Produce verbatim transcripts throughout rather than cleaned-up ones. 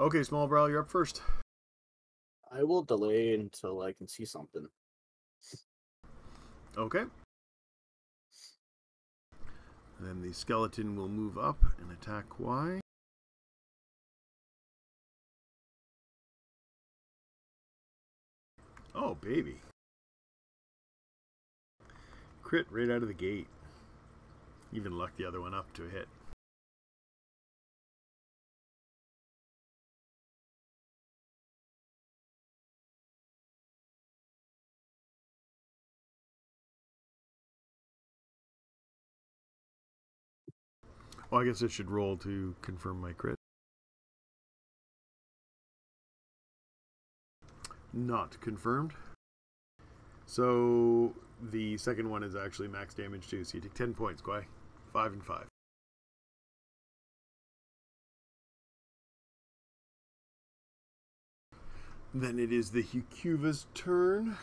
Okay, Small Brow, you're up first. I will delay until I can see something. Okay. And then the skeleton will move up and attack Y. Oh, baby. Crit right out of the gate. Even lucked the other one up to a hit. Well, I guess I should roll to confirm my crit. Not confirmed. So the second one is actually max damage too, so you take ten points, Kwai. Five and five. Then it is the Hucuva's turn.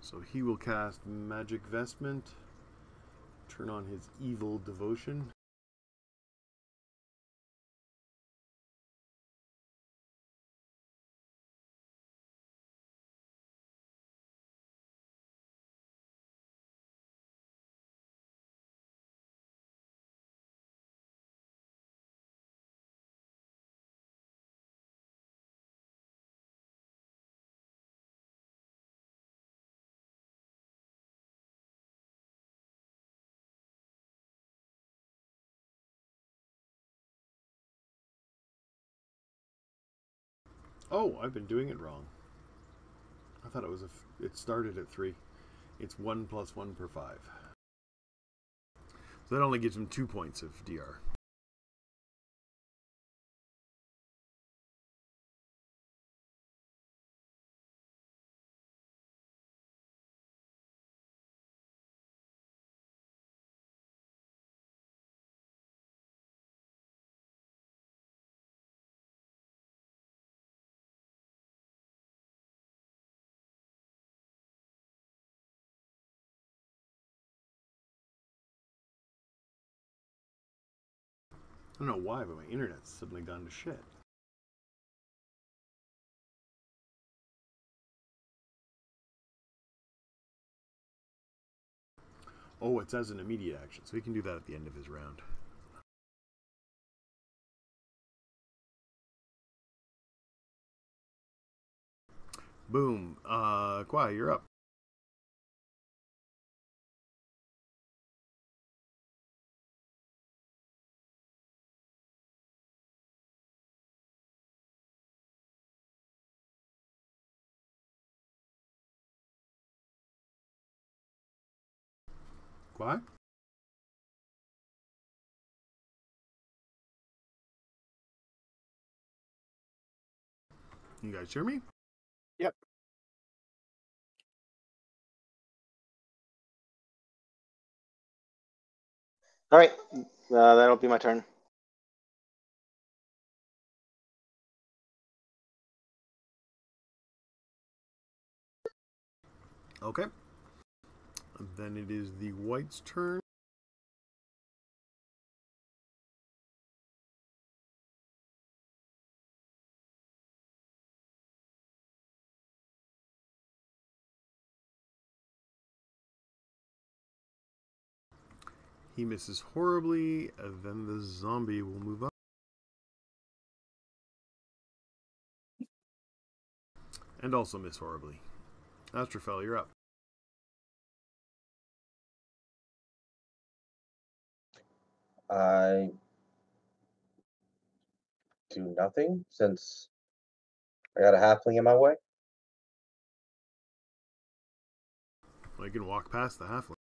So he will cast Magic Vestment, turn on his Evil Devotion. Oh, I've been doing it wrong. I thought it was a. F it started at three. It's one plus one per five. So that only gives him two points of D R. I don't know why, but my internet's suddenly gone to shit. Oh, it's as an immediate action, so he can do that at the end of his round. Boom. Uh, Kwai, you're up. Why? You guys hear me? Yep. All right, uh, that'll be my turn. Okay. And then it is the white's turn. He misses horribly, and then the zombie will move up. And also miss horribly. Astrophel, you're up. I do nothing since I got a halfling in my way. Well, you can walk past the halfling.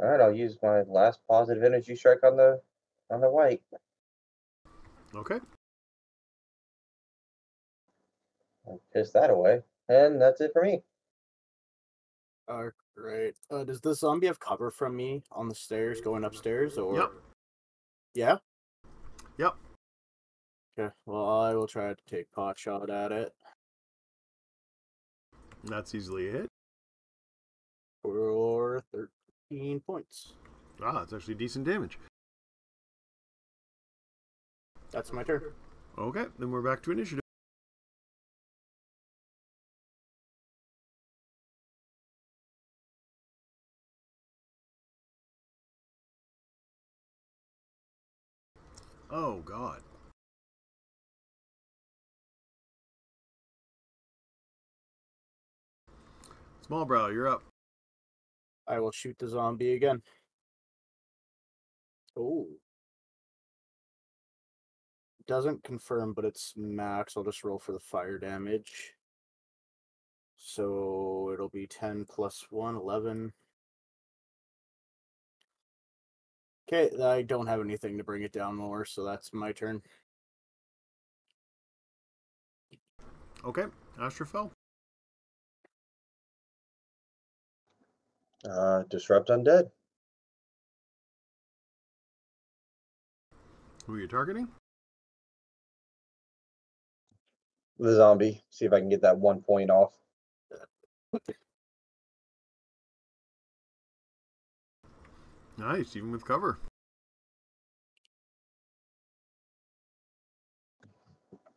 All right, I'll use my last positive energy strike on the on the white. Okay. I'll piss that away. And that's it for me. All right. Uh, does the zombie have cover from me on the stairs going upstairs? Or... Yep. Yeah? Yep. Okay. Well, I will try to take pot shot at it. That's easily a hit. For thirteen points. Ah, that's actually decent damage. That's my turn. Okay, then we're back to initiative. Oh, God. Smallbrow, you're up. I will shoot the zombie again. Oh. Doesn't confirm, but it's max. I'll just roll for the fire damage. So it'll be ten plus one, eleven. Okay, I don't have anything to bring it down more, so that's my turn. Okay, Astrophel. Uh, disrupt undead. Who are you targeting? The zombie. See if I can get that one point off. Nice, even with cover.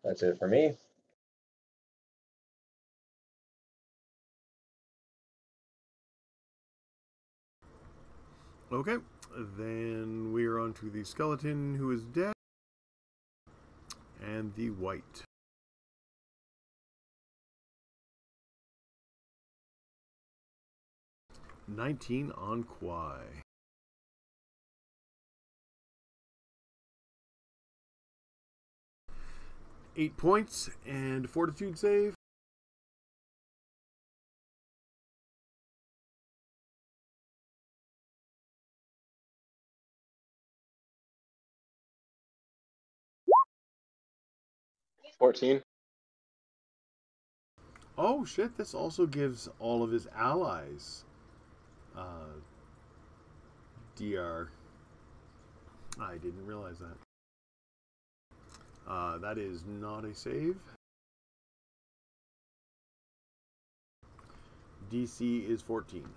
That's it for me. Okay, then we are on to the skeleton who is dead and the white. nineteen on Kwai. eight points and fortitude save. fourteen. Oh shit, this also gives all of his allies uh, D R. I didn't realize that. Uh, that is not a save. D C is fourteen.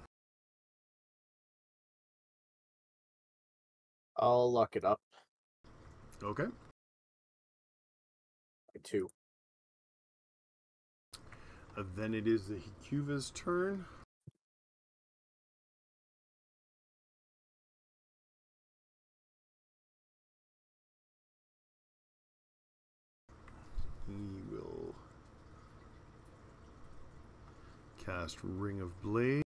I'll lock it up. Okay. Two. Uh, then it is the Hikuva's turn. He will cast Ring of Blade.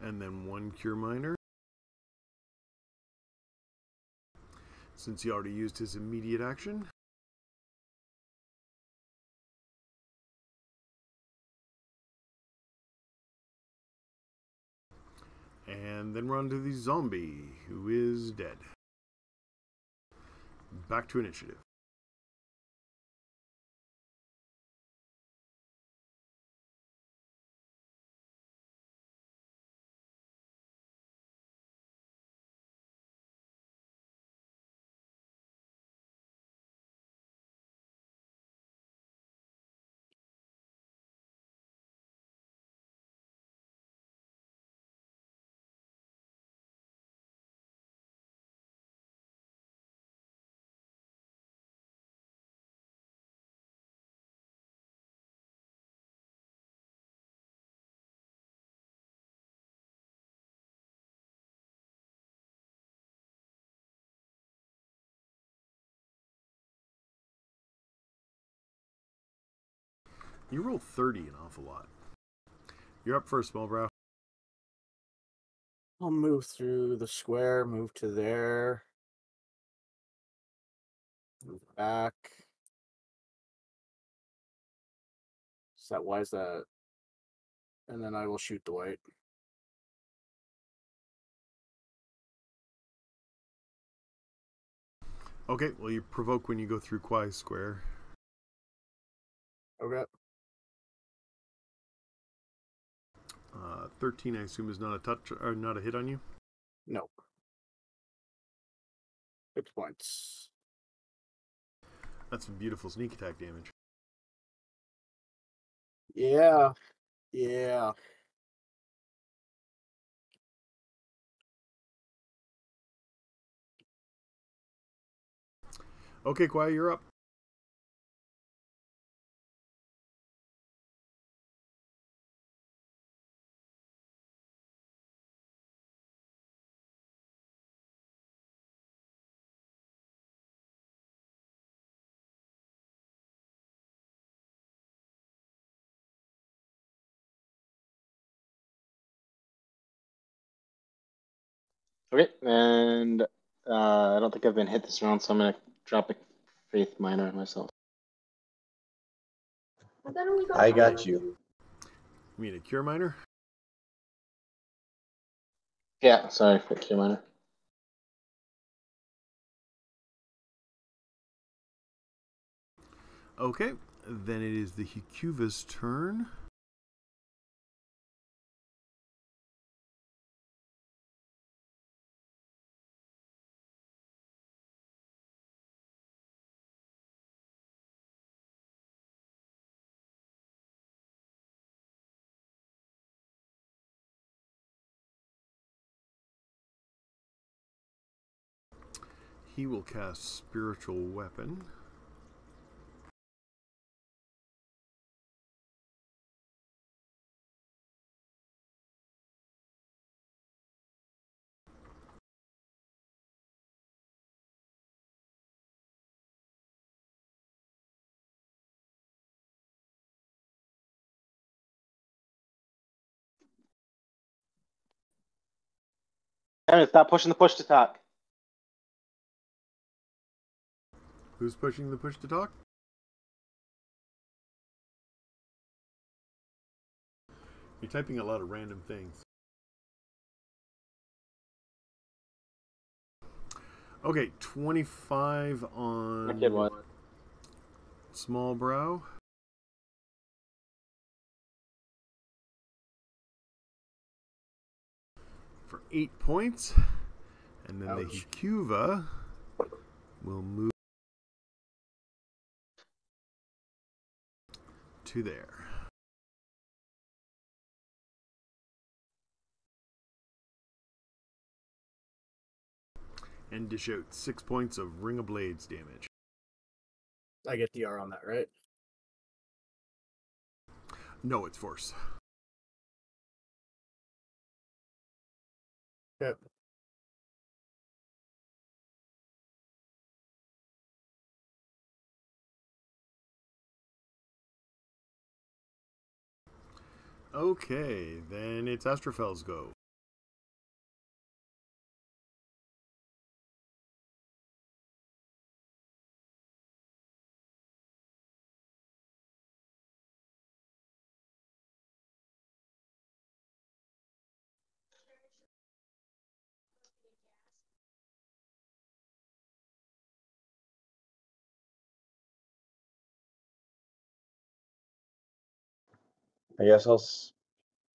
And then one Cure Minor. Since he already used his immediate action. And then run to the zombie, who is dead. Back to initiative. You roll thirty an awful lot. You're up first, Smallbrow. I'll move through the square, move to there. Move back. Is that, why is that? And then I will shoot the white. Okay, well, you provoke when you go through Kwai Square. Okay. Uh, thirteen, I assume, is not a touch or not a hit on you? No. Six points. That's some beautiful sneak attack damage. Yeah. Yeah. Okay, Kwai, you're up. Okay, and uh, I don't think I've been hit this round, so I'm going to drop a Faith Minor on myself. I, got, I got you. You mean a Cure Minor? Yeah, sorry, for Cure Minor. Okay, then it is the Hikuva's turn. He will cast Spiritual Weapon. Aaron, stop pushing the push to talk. Who's pushing the push to talk? You're typing a lot of random things. Okay, twenty-five on... I did one. Smallbrow. For eight points. And then Ouch. The Hikuva will move to there. And dish out six points of Ring of Blades damage. I get D R on that, right? No, it's force. Yep. Okay, then it's Astrofel's go. I guess I'll. S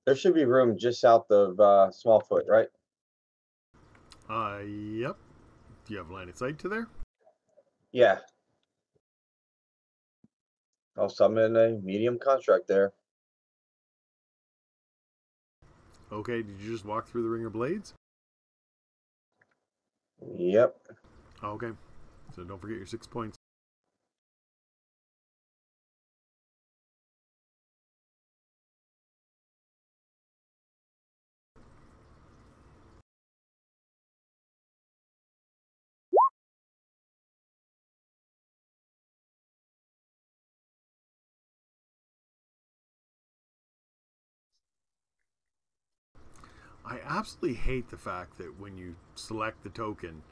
there should be room just south of uh, Smallfoot, right? Uh, yep. Do you have line of sight to there? Yeah. I'll summon a medium construct there. Okay, did you just walk through the Ring of Blades? Yep. Okay, so don't forget your six points. I absolutely hate the fact that when you select the token,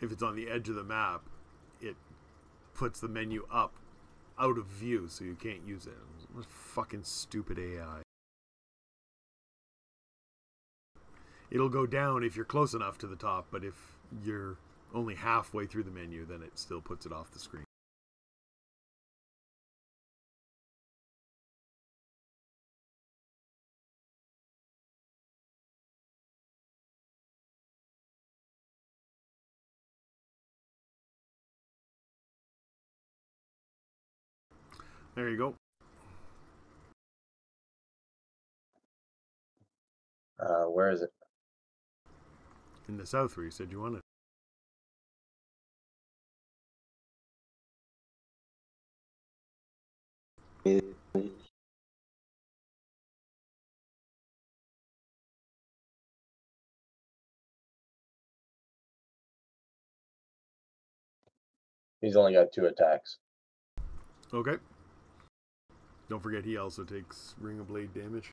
if it's on the edge of the map, it puts the menu up out of view so you can't use it. What fucking stupid A I. It'll go down if you're close enough to the top, but if you're only halfway through the menu, then it still puts it off the screen. There you go. Uh, where is it? In the south where you said you wanted. He's only got two attacks. Okay. Don't forget he also takes Ring of Blade damage.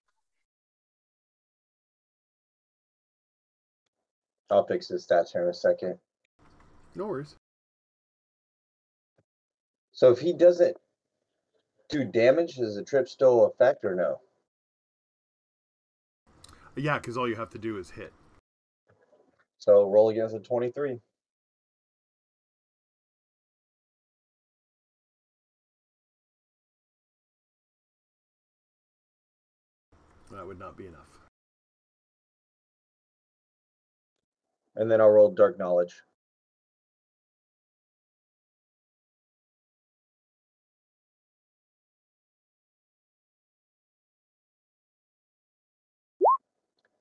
I'll fix his stats here in a second. No worries. So if he doesn't do damage, does the trip still affect or no? Yeah, because all you have to do is hit. So roll against a twenty-three. That would not be enough. And then I'll roll Dark Knowledge.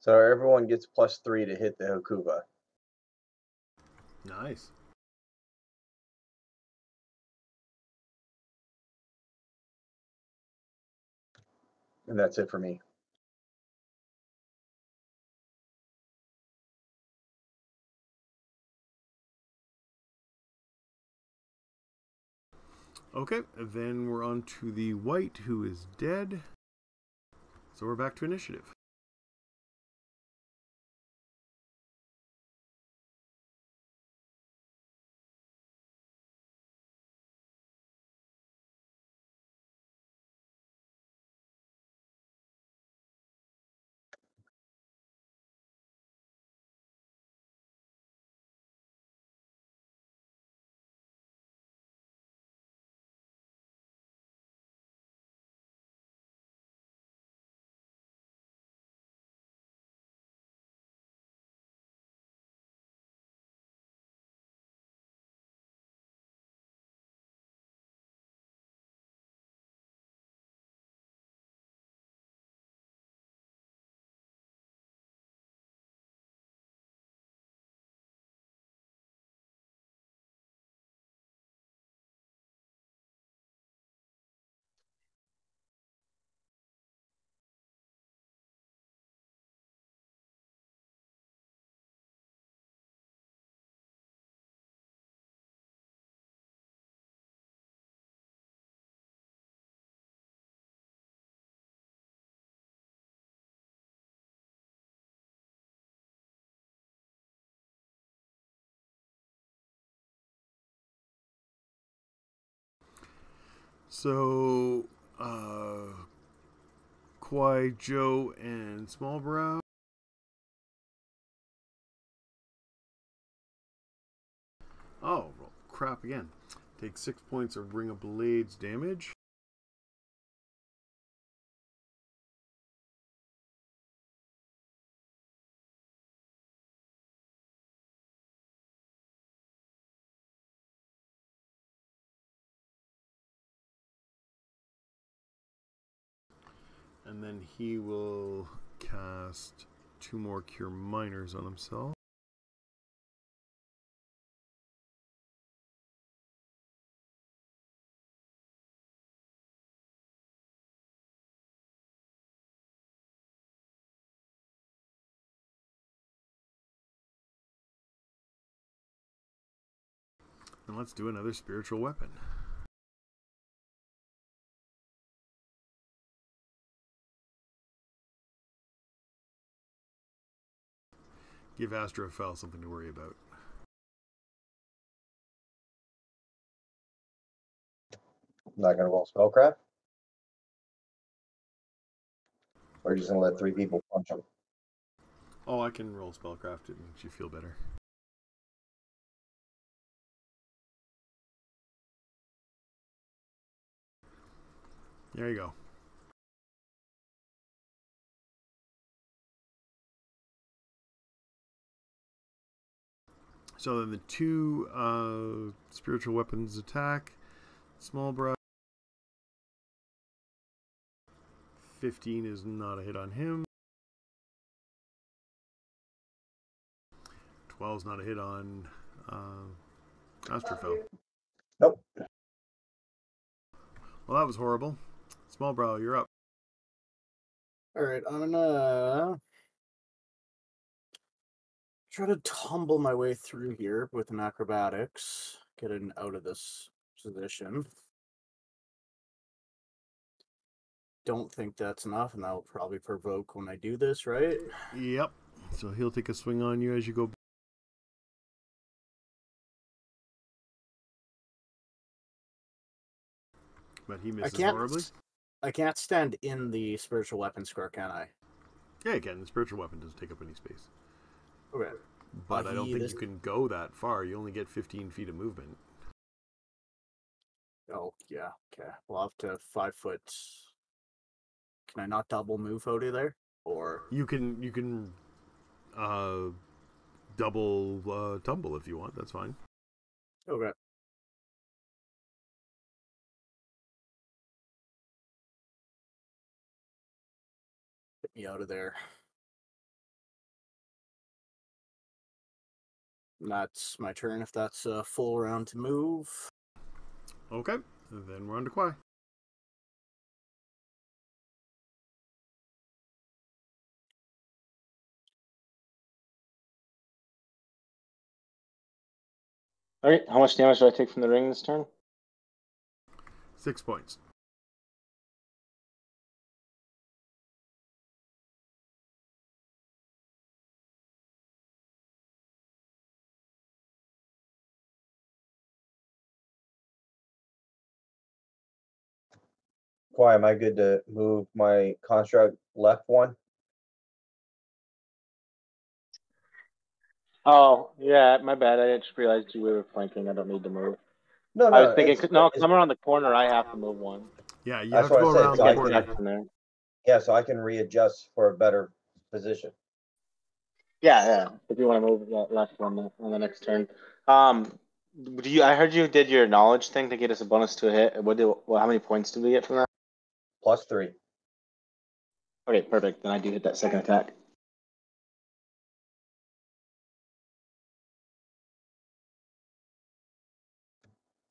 So everyone gets plus three to hit the Hakuba. Nice. And that's it for me. Okay, then we're on to the white, who is dead. So we're back to initiative. So, uh, Kwai, Joe, and Smallbrow. Oh, well, crap again. Take six points of Ring of Blades damage. And then he will cast two more Cure Minors on himself. And let's do another Spiritual Weapon. Give Astrophel something to worry about. I'm not going to roll Spellcraft. We're just going to let three people punch him. Oh, I can roll Spellcraft. It makes you feel better. There you go. So then the two uh, spiritual weapons attack. Small brush. fifteen is not a hit on him. twelve is not a hit on uh, Astrophel. Nope. Well, that was horrible. Small brow, you're up. All right, I'm gonna try to tumble my way through here with an acrobatics, getting out of this position. Don't think that's enough, and that will probably provoke when I do this, right? Yep. So he'll take a swing on you as you go. But he misses I horribly. I can't stand in the spiritual weapon square, can I? Yeah, you can. The spiritual weapon doesn't take up any space. Okay. But, but I don't think this... you can go that far. You only get fifteen feet of movement. Oh, yeah. Okay. Well, up to five foot. Can I not double move out of there? Or... You can, you can uh, double uh, tumble if you want. That's fine. Okay. Get me out of there. That's my turn, if that's a full round to move. Okay, then we're on to Kwai. Alright, how much damage did I take from the ring this turn? Six points. Why am I good to move my construct left one? Oh, yeah, my bad. I just realized you were flanking. I don't need to move. No, no. I was thinking, no, because I'm around the corner, I have to move one. Yeah, you that's have to go around the corner. Yeah, so I can readjust for a better position. Yeah, yeah. If you want to move that left one on the, on the next turn. Um... Do you? I heard you did your knowledge thing to get us a bonus to a hit. What did? Well, how many points did we get from that? Plus three. Okay, perfect. Then I do hit that second attack.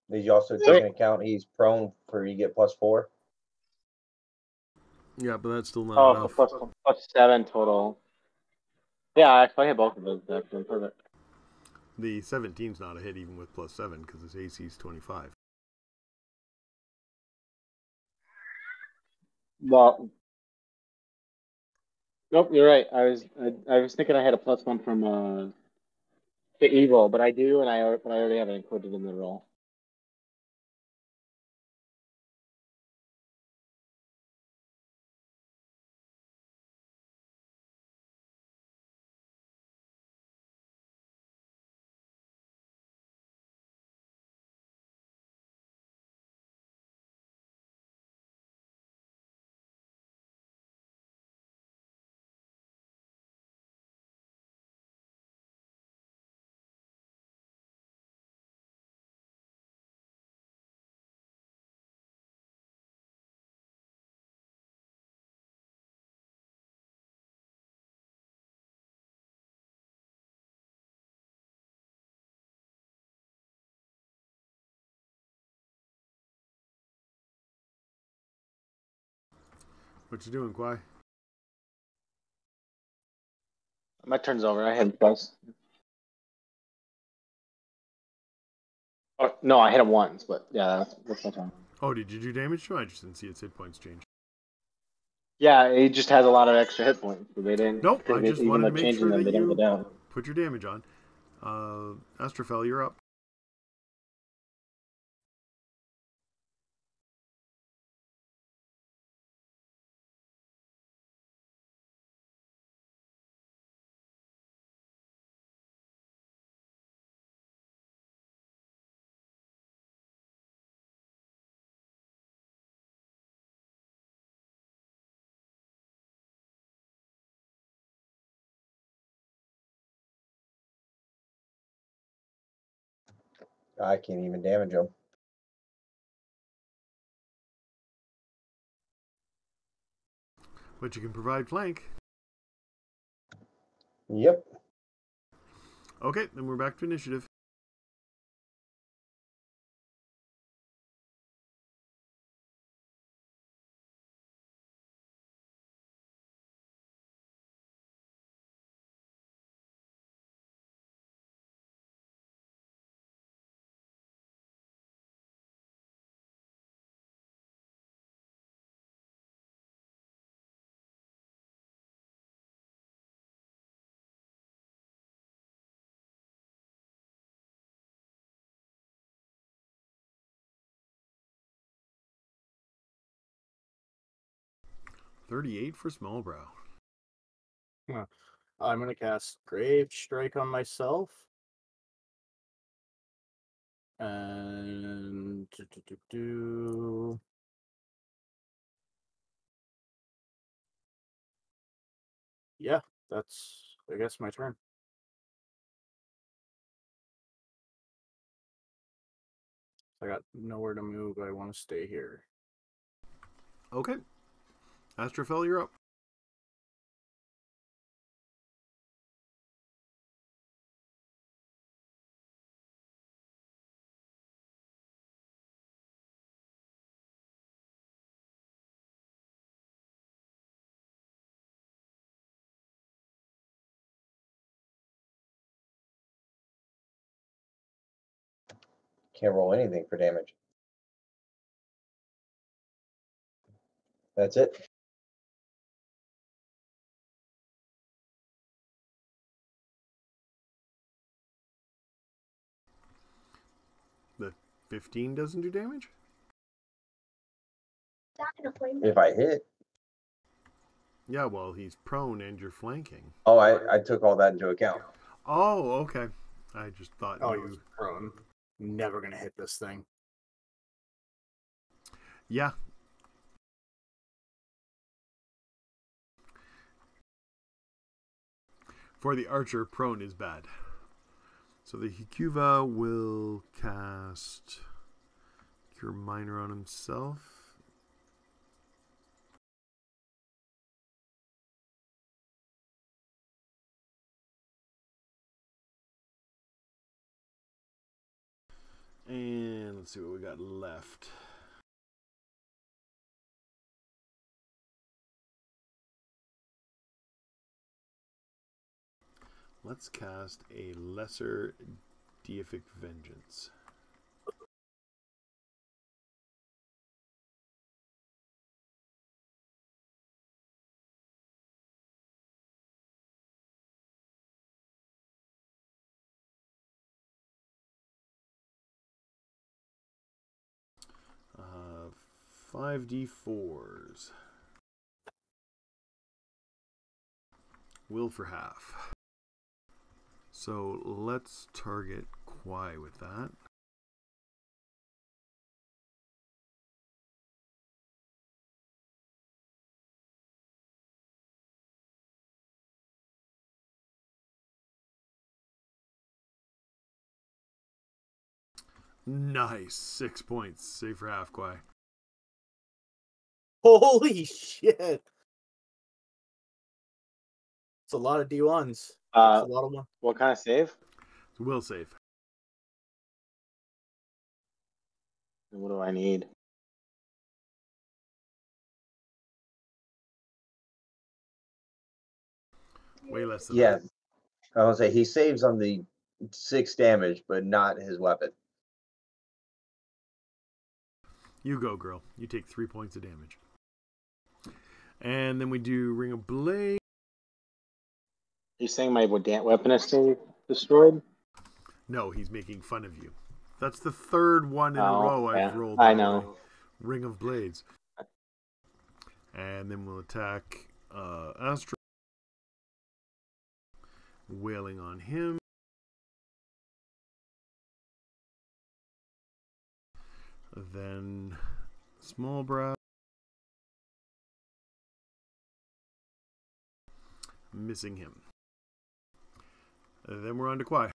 Did you also take into account he's prone for you get plus four? Yeah, but that's still not oh, enough. Plus, plus seven total. Yeah, I hit both of those. Actually, perfect. The seventeen's not a hit even with plus seven because his A C is twenty-five. Well, nope, you're right. I was I, I was thinking I had a plus one from uh, the evil, but I do, and I but I already have it included in the roll. What you doing, Kwai? My turn's over. I hit twice. Oh, no, I hit him once, but yeah, that's, that's my turn. Oh, did you do damage to him? I just didn't see its hit points change. Yeah, it just has a lot of extra hit points. But they didn't. Nope, I just wanted to make sure them, that they you, didn't go down. put your damage on. Uh, Astrophel, you're up. I can't even damage him. But you can provide flank. Yep. Okay, then we're back to initiative. thirty-eight for Smallbrow. I'm going to cast Grave Strike on myself. And... Do, do, do, do. Yeah, that's, I guess, my turn. I got nowhere to move. I want to stay here. Okay. Astrophel, you're up. Can't roll anything for damage. That's it. fifteen doesn't do damage? If I hit. Yeah, well, he's prone and you're flanking. Oh, I, I took all that into account. Oh, okay. I just thought... Oh, you... he was prone. Never going to hit this thing. Yeah. For the archer, prone is bad. So the Hikuva will cast Cure Minor on himself. And let's see what we got left. Let's cast a lesser deific vengeance. Uh, five d fours. Will for half. So let's target Kwai with that. Nice. Six points. Save for half, Kwai. Holy shit. It's a lot of D ones. Uh, a lot of what kind of save? Will save. What do I need? Way less than yeah. that. Yeah. I was going to say, he saves on the six damage, but not his weapon. You go, girl. You take three points of damage. And then we do Ring of Blade. You're saying my weapon is still destroyed? No, he's making fun of you. That's the third one in oh, a row yeah. I've rolled. I know. Ring of Blades. And then we'll attack uh, Astro. Wailing on him. Then Small Brass. Missing him. And then we're on to Kwai.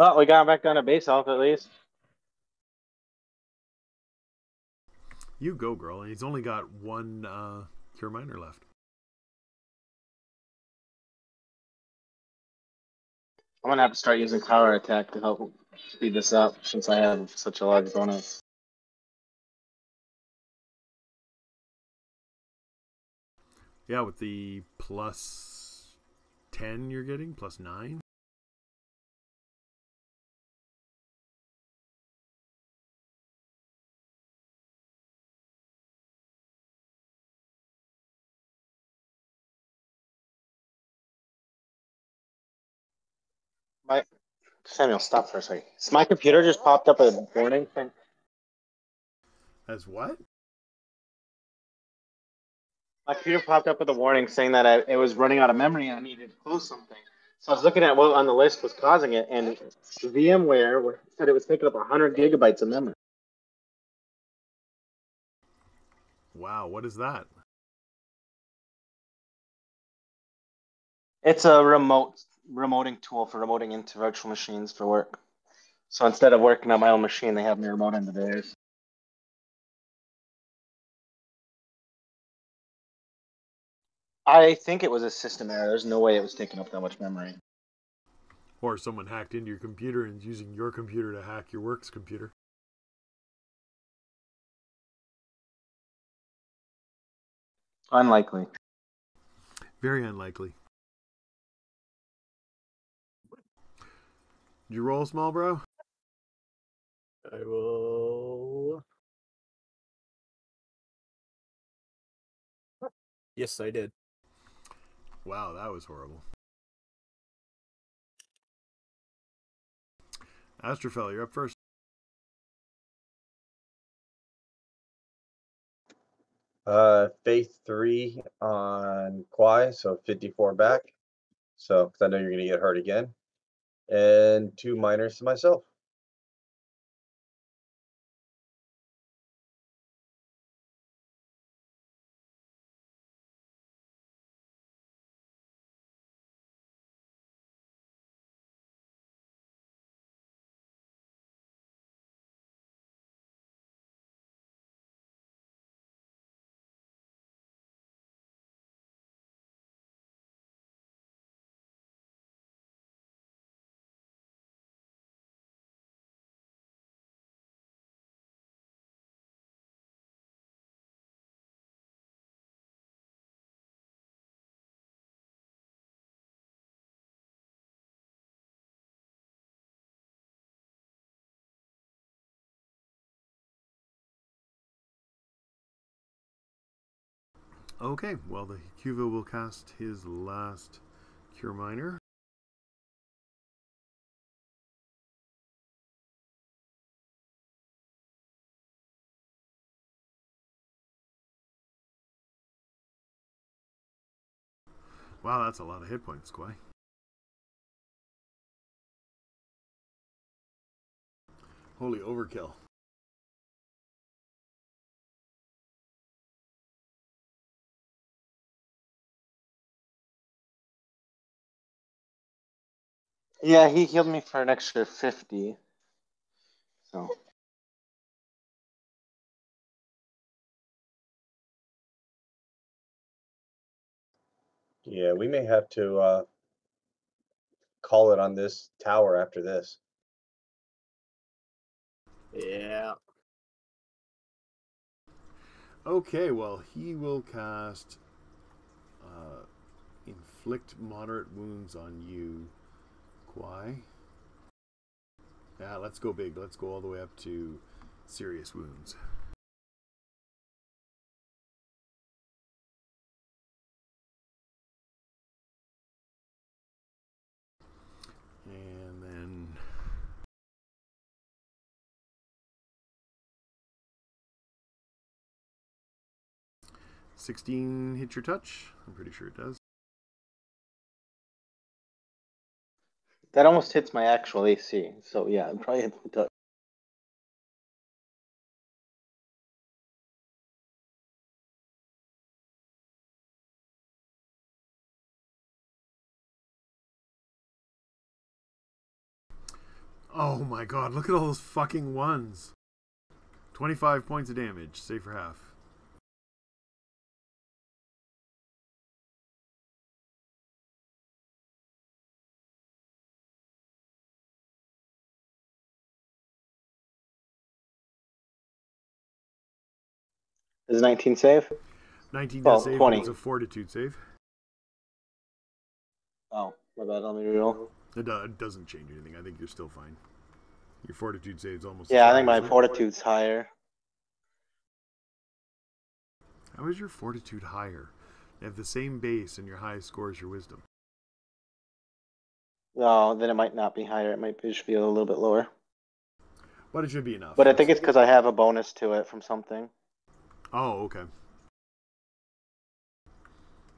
Well, we got back down to base health at least. You go, girl. He's only got one uh, Cure Minor left. I'm going to have to start using Power Attack to help speed this up since I have such a large bonus. Yeah, with the plus ten you're getting, plus nine. My, Samuel, stop for a second. So my computer just popped up a warning thing. As what? My computer popped up with a warning saying that I, it was running out of memory and I needed to close something. So I was looking at what on the list was causing it, and VMware said it was taking up one hundred gigabytes of memory. Wow, what is that? It's a remote... remoting tool for remoting into virtual machines for work. So instead of working on my own machine, they have me remote into theirs. I think it was a system error. There's no way it was taking up that much memory. Or someone hacked into your computer and using your computer to hack your work's computer. Unlikely. Very unlikely. Did you roll, Small Bro? I will. Yes, I did. Wow, that was horrible. Astrophel, you're up first. Uh, Faith three on Kwai, so fifty-four back. So, because I know you're going to get hurt again. And two minors to myself. Okay, well, the Cuvo will cast his last Cure Minor. Wow, that's a lot of hit points, Kwai. Holy overkill. Yeah, he healed me for an extra fifty. So. Yeah, we may have to uh, call it on this tower after this. Yeah. Okay, well, he will cast uh, Inflict Moderate Wounds on you, Kwai. Now, let's go big. Let's go all the way up to Serious Wounds. And then sixteen hit your touch. I'm pretty sure it does. That almost hits my actual A C. So yeah, it probably hits my touch. Oh my god, look at all those fucking ones. twenty-five points of damage, save for half. Is nineteen save? nineteen does save, but it's a fortitude save. Oh, my bad, let me reroll. It, uh, it doesn't change anything. I think you're still fine. Your fortitude saves almost. Yeah, I think my fortitude's higher. How is your fortitude higher? You have the same base, and your highest score is your wisdom. No, then it might not be higher. It might just be a little bit lower. But it should be enough. But I think it's because I have a bonus to it from something. Oh, okay.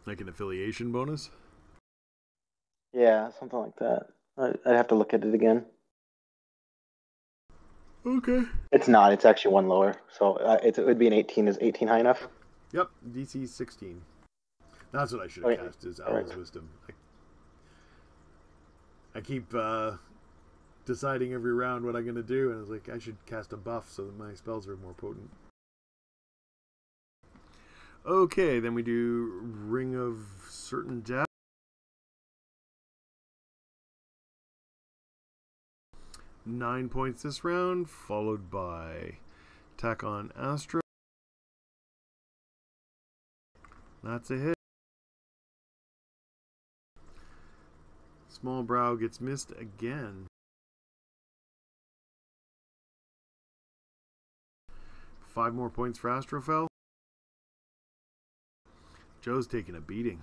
Like an affiliation bonus? Yeah, something like that. I'd have to look at it again. Okay. It's not. It's actually one lower. So uh, it, it would be an eighteen. Is eighteen high enough? Yep. D C sixteen. That's what I should have okay. cast is Owl's right. Wisdom. I, I keep uh, deciding every round what I'm going to do, and I was like, I should cast a buff so that my spells are more potent. Okay, then we do Ring of Certain Death. Nine points this round, followed by attack on Astra. That's a hit. Small Brow gets missed again. Five more points for Astrofel. Joe's taking a beating.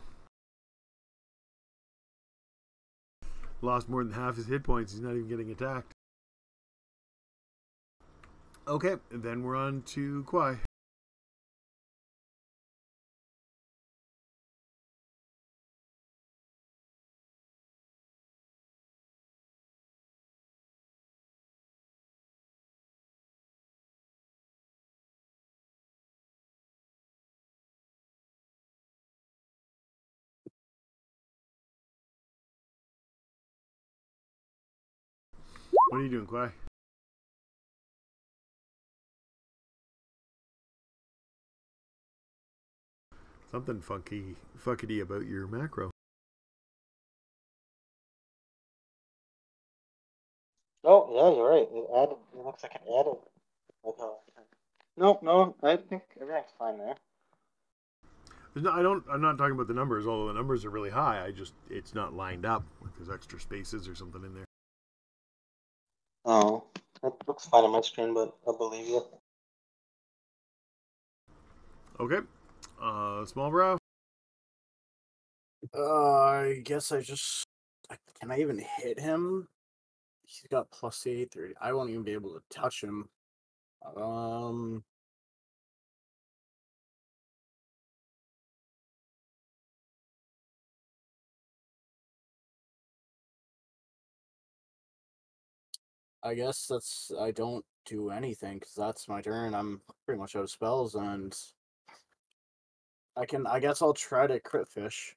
Lost more than half his hit points. He's not even getting attacked. Okay, then we're on to Kwai. What are you doing, Kwai? Something funky, fuckity about your macro. Oh, yeah, you're right. It, added, it looks like it added. No, no, I think everything's fine there. No, I don't, I'm not talking about the numbers, although the numbers are really high. I just, it's not lined up. There's extra spaces or something in there. Oh, it looks fine on my screen, but I believe you. Okay. Uh, Small Brow? Uh, I guess I just... Can I even hit him? He's got plus eight thirty. I won't even be able to touch him. Um... I guess that's... I don't do anything, because that's my turn. I'm pretty much out of spells, and... I can. I guess I'll try to crit fish.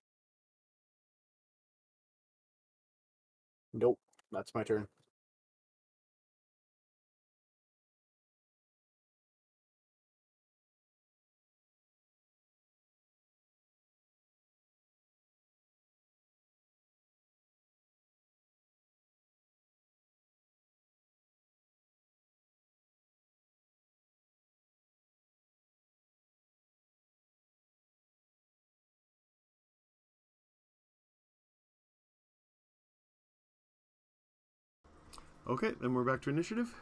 Nope, that's my turn. Okay, then we're back to initiative.